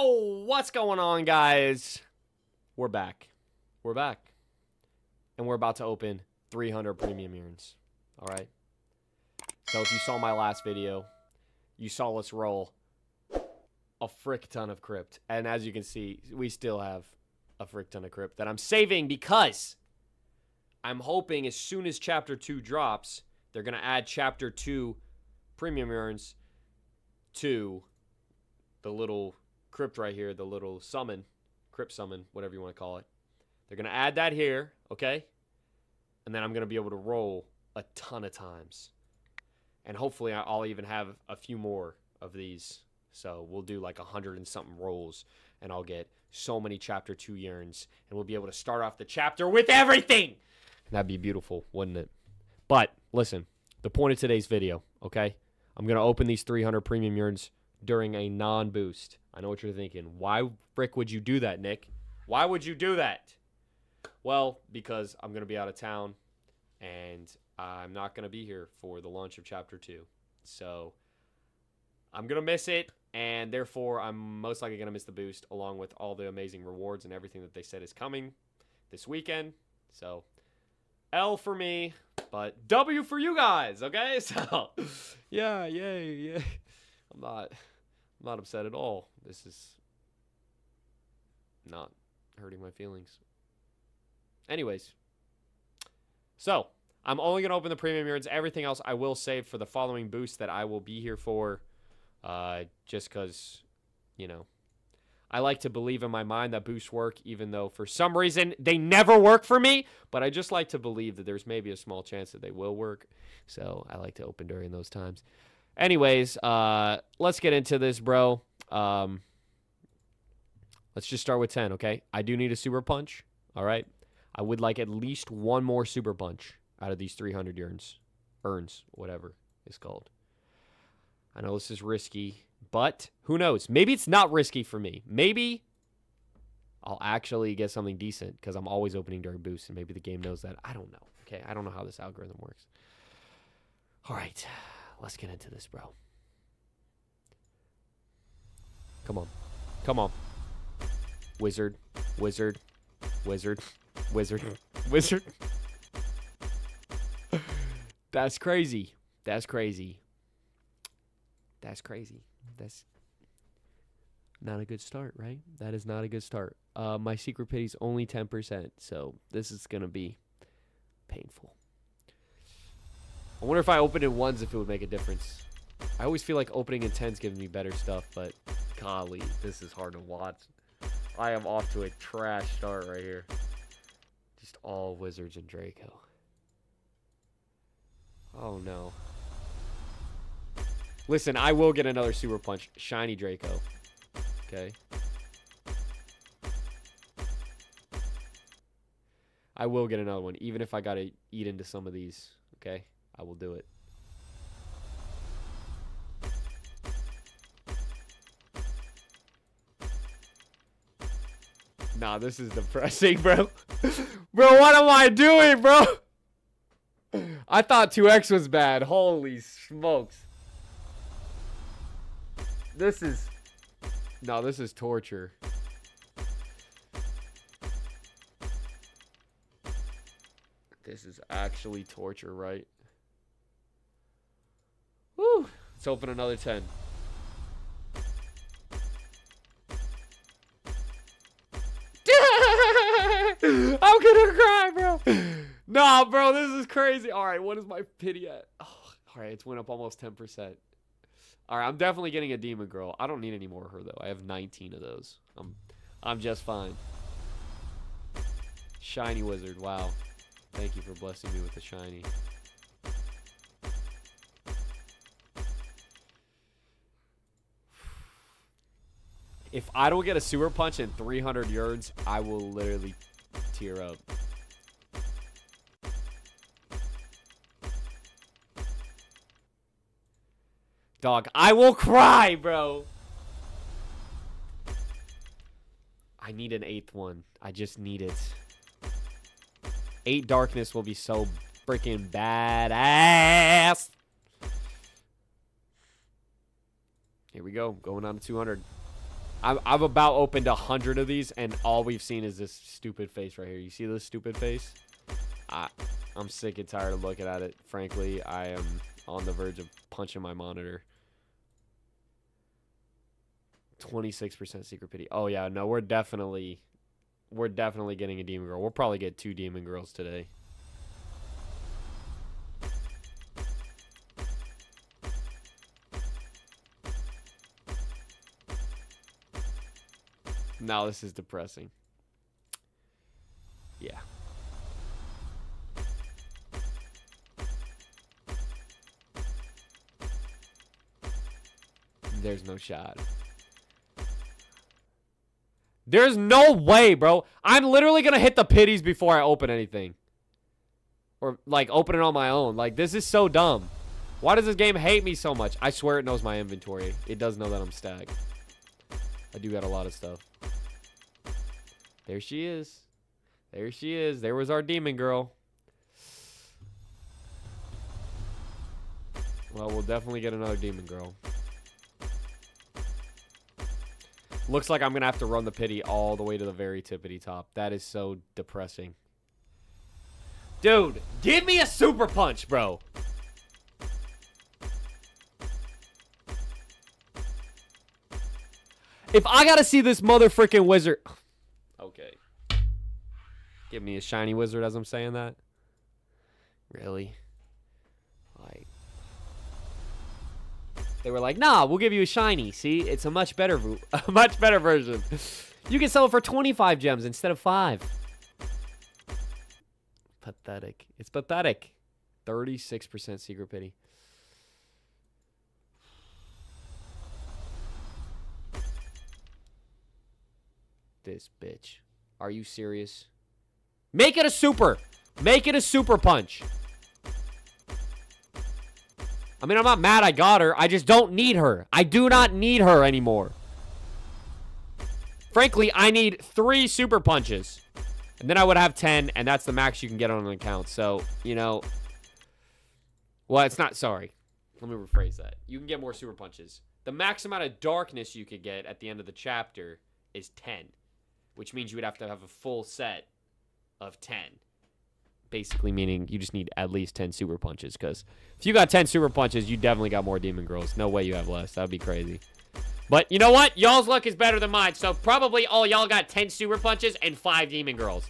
Yo, what's going on, guys? We're back and we're about to open 300 premium urns. All right, so if you saw my last video, you saw us roll a frick ton of crypt, and as you can see, we still have a frick ton of crypt that I'm saving because I'm hoping as soon as chapter 2 drops, they're gonna add chapter 2 premium urns to the little crypt right here, the little summon, crypt summon, whatever you want to call it. They're going to add that here, okay? And then I'm going to be able to roll a ton of times. And hopefully I'll even have a few more of these. So we'll do like 100 and something rolls, and I'll get so many chapter 2 yearns, and we'll be able to start off the chapter with everything! And that'd be beautiful, wouldn't it? But, listen, the point of today's video, okay? I'm going to open these 300 premium yearns during a non-boost. I know what you're thinking. Why frick would you do that, Nick? Why would you do that? Well, because I'm going to be out of town, and I'm not going to be here for the launch of Chapter 2. So I'm going to miss it, and therefore I'm most likely going to miss the boost, along with all the amazing rewards and everything that they said is coming this weekend. So L for me, but W for you guys, okay? So yeah, yay, yeah. I'm not upset at all. This is not hurting my feelings. Anyways, so I'm only going to open the premium urns. Everything else I will save for the following boost that I will be here for, just because, you know, I like to believe in my mind that boosts work, even though for some reason they never work for me, but I just like to believe that there's maybe a small chance that they will work, so I like to open during those times. Anyways, let's get into this, bro. Let's just start with 10, okay? I do need a super punch, all right? I would like at least one more super punch out of these 300 urns, whatever it's called. I know this is risky, but who knows? Maybe it's not risky for me. Maybe I'll actually get something decent because I'm always opening during boosts, and maybe the game knows that. I don't know, okay? I don't know how this algorithm works. All right. Let's get into this, bro. Come on. Come on. Wizard. Wizard. Wizard. Wizard. Wizard. That's crazy. That's crazy. That's crazy. That's not a good start, right? That is not a good start. My secret pity's only 10%, so this is going to be painful. I wonder if I opened in ones if it would make a difference. I always feel like opening in tens gives me better stuff, but golly, this is hard to watch. I am off to a trash start right here. Just all wizards and Draco. Oh no. Listen, I will get another super punch. Shiny Draco. Okay. I will get another one, even if I gotta eat into some of these, okay? I will do it. Nah, this is depressing, bro. Bro, what am I doing, bro? I thought 2x was bad. Holy smokes. This is... No, this is torture. This is actually torture, right? Woo. Let's open another 10. I'm gonna cry, bro. Nah, bro, this is crazy. All right, what is my pity at? Oh, all right, it's went up almost 10%. All right, I'm definitely getting a demon girl. I don't need any more of her, though. I have 19 of those. I'm just fine. Shiny wizard, wow. Thank you for blessing me with the shiny. If I don't get a super punch in 300 yards, I will literally tear up. Dog, I will cry, bro. I need an 8th one. I just need it. 8 darkness will be so freaking badass. Here we go. Going on to 200. I've about opened 100 of these, and all we've seen is this stupid face right here. You see this stupid face? I'm sick and tired of looking at it. Frankly, I am on the verge of punching my monitor. 26% secret pity. Oh yeah, no, we're definitely getting a demon girl. We'll probably get 2 demon girls today. Now this is depressing. Yeah. There's no shot. There's no way, bro. I'm literally going to hit the pities before I open anything. Or, like, open it on my own. Like, this is so dumb. Why does this game hate me so much? I swear it knows my inventory. It does know that I'm stacked. I do got a lot of stuff. There she is. There she is. There was our demon girl. Well, we'll definitely get another demon girl. Looks like I'm going to have to run the pity all the way to the very tippity top. That is so depressing. Dude, give me a super punch, bro. If I got to see this motherfucking wizard. Okay. Give me a shiny wizard as I'm saying that. Really? Like. They were like, nah, we'll give you a shiny. See, it's a much better version. You can sell it for 25 gems instead of 5. Pathetic. It's pathetic. 36% secret pity. This bitch. Are you serious? Make it a super. Make it a super punch. I mean, I'm not mad I got her. I just don't need her. I do not need her anymore. Frankly, I need 3 super punches. And then I would have 10, and that's the max you can get on an account. So, you know. Well, it's not. Sorry. Let me rephrase that. You can get more super punches. The max amount of darkness you could get at the end of the chapter is 10. Which means you would have to have a full set of 10. Basically meaning you just need at least 10 super punches, because if you got 10 super punches, you definitely got more demon girls. No way you have less. That'd be crazy. But you know what? Y'all's luck is better than mine, so probably all y'all got 10 super punches and 5 demon girls.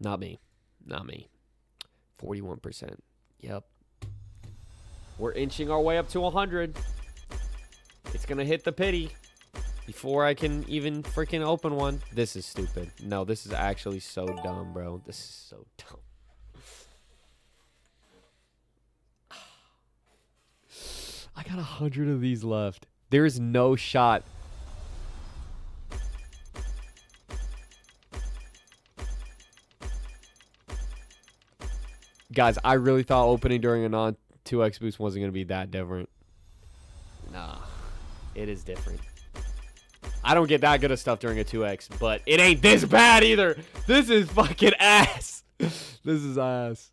Not me. Not me. 41%. Yep. We're inching our way up to 100. It's gonna hit the pity before I can even freaking open one. This is stupid. No, this is actually so dumb, bro. This is so dumb. I got 100 of these left. There is no shot. Guys, I really thought opening during a non-2x boost wasn't going to be that different. Nah, it is different. I don't get that good of stuff during a 2x, but it ain't this bad either. This is fucking ass. This is ass.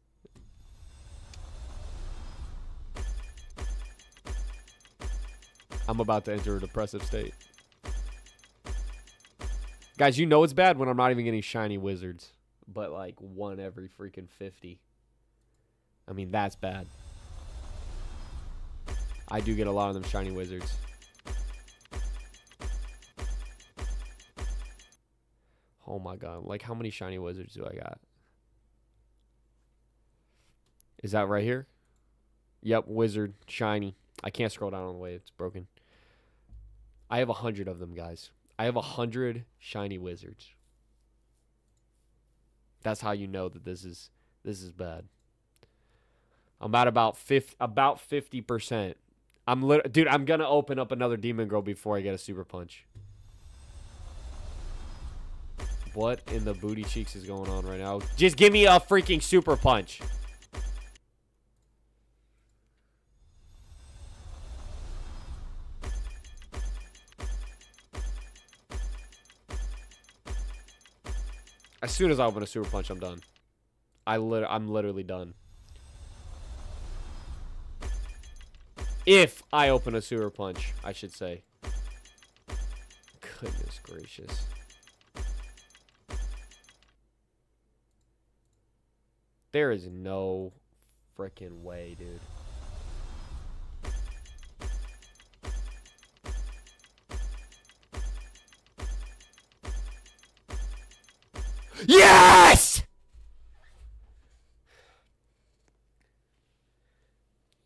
I'm about to enter a depressive state. Guys, you know it's bad when I'm not even getting shiny wizards, but like 1 every freaking 50. I mean, that's bad. I do get a lot of them shiny wizards. Oh my god, like how many shiny wizards do I got? Is that right here? Yep, wizard, shiny. I can't scroll down on the way, it's broken. I have 100 of them, guys. I have 100 shiny wizards. That's how you know that this is bad. I'm at about 50%. Dude, I'm gonna open up another demon girl before I get a super punch. What in the booty cheeks is going on right now? Just give me a freaking super punch. As soon as I open a super punch, I'm done. I'm literally done. If I open a super punch, I should say. Goodness gracious. There is no freaking way, dude. Yes!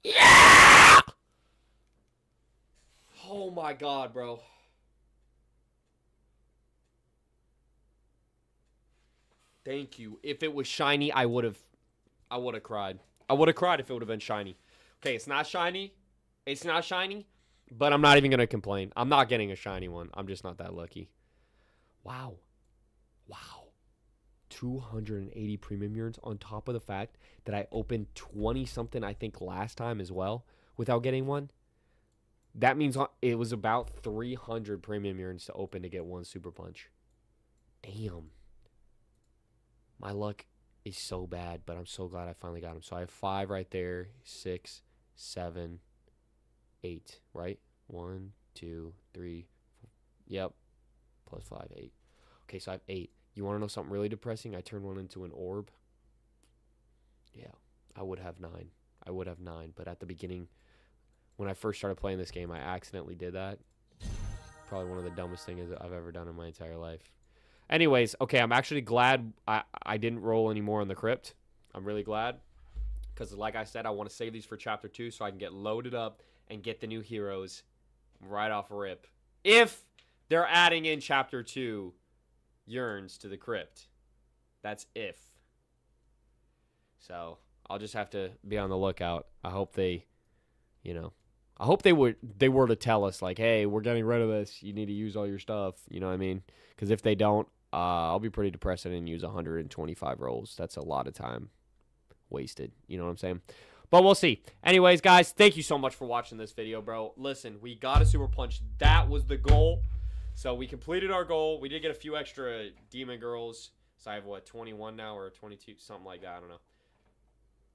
Yeah! Oh my God, bro. Thank you. If it was shiny, I would have cried. I would have cried if it would have been shiny. Okay, it's not shiny. It's not shiny, but I'm not even going to complain. I'm not getting a shiny one. I'm just not that lucky. Wow. Wow. 280 premium urns on top of the fact that I opened 20-something, I think, last time as well without getting one. That means it was about 300 premium urns to open to get one Super Punch. Damn. My luck is so bad, but I'm so glad I finally got him. So I have 5 right there, 6, 7, 8, right? 1, 2, 3, 4. Yep. Plus 5, 8. Okay, so I have 8. You want to know something really depressing? I turned one into an orb. Yeah, I would have 9. I would have 9, but at the beginning, when I first started playing this game, I accidentally did that. Probably one of the dumbest things I've ever done in my entire life. Anyways, okay, I'm actually glad I didn't roll any more on the crypt. I'm really glad because, like I said, I want to save these for Chapter 2 so I can get loaded up and get the new heroes right off rip. If they're adding in Chapter 2 yearns to the crypt. That's if. So, I'll just have to be on the lookout. I hope they, you know, I hope they were to tell us, like, hey, we're getting rid of this. You need to use all your stuff. You know what I mean? Because if they don't, I'll be pretty depressed. I didn't use 125 rolls. That's a lot of time wasted. You know what I'm saying? But we'll see. Anyways, guys, thank you so much for watching this video, bro. Listen, we got a Super Punch. That was the goal. So we completed our goal. We did get a few extra Demon Girls. So I have, what, 21 now or 22? Something like that. I don't know.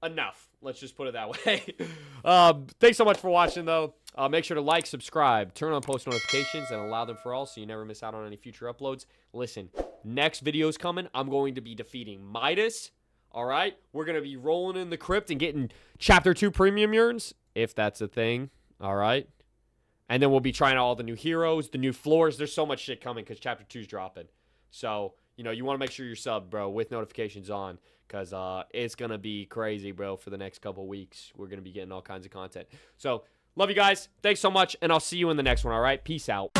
Enough. Let's just put it that way. Thanks so much for watching, though. Make sure to like, subscribe, turn on post notifications, and allow them for all so you never miss out on any future uploads. Listen, next video's coming. I'm going to be defeating Midas. All right? We're going to be rolling in the crypt and getting Chapter 2 premium urns, if that's a thing. All right? And then we'll be trying all the new heroes, the new floors. There's so much shit coming because Chapter 2's dropping. So, you know, you want to make sure you're subbed, bro, with notifications on because it's going to be crazy, bro, for the next couple weeks. We're going to be getting all kinds of content. So, love you guys. Thanks so much, and I'll see you in the next one, all right? Peace out.